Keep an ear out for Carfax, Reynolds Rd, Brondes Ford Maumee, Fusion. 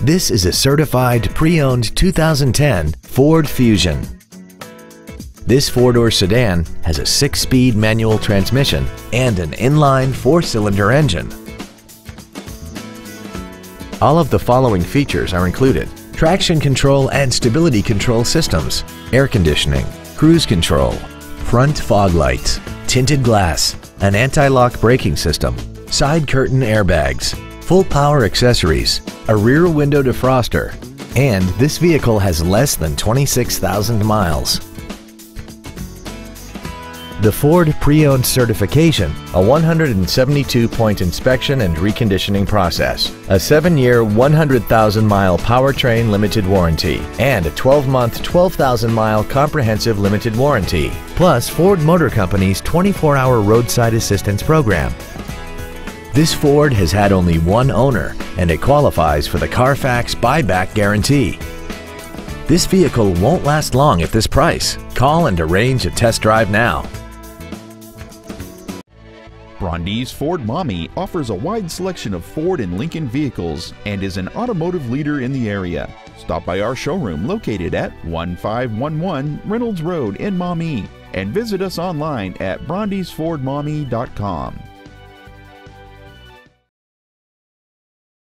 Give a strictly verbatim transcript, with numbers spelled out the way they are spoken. This is a certified pre-owned two thousand ten Ford Fusion. This four-door sedan has a six-speed manual transmission and an inline four-cylinder engine. All of the following features are included: traction control and stability control systems, air conditioning, cruise control, front fog lights, tinted glass, an anti-lock braking system, side curtain airbags, full power accessories, a rear window defroster, and this vehicle has less than twenty-six thousand miles. The Ford Pre-Owned Certification, a one hundred seventy-two point inspection and reconditioning process, a seven-year, one hundred thousand mile powertrain limited warranty, and a twelve month, twelve thousand mile comprehensive limited warranty, plus Ford Motor Company's twenty-four hour roadside assistance program. This Ford has had only one owner, and it qualifies for the Carfax buyback guarantee. This vehicle won't last long at this price. Call and arrange a test drive now. Brondes Ford Maumee offers a wide selection of Ford and Lincoln vehicles and is an automotive leader in the area. Stop by our showroom located at one five one one Reynolds Road in Maumee and visit us online at brondes ford maumee dot com.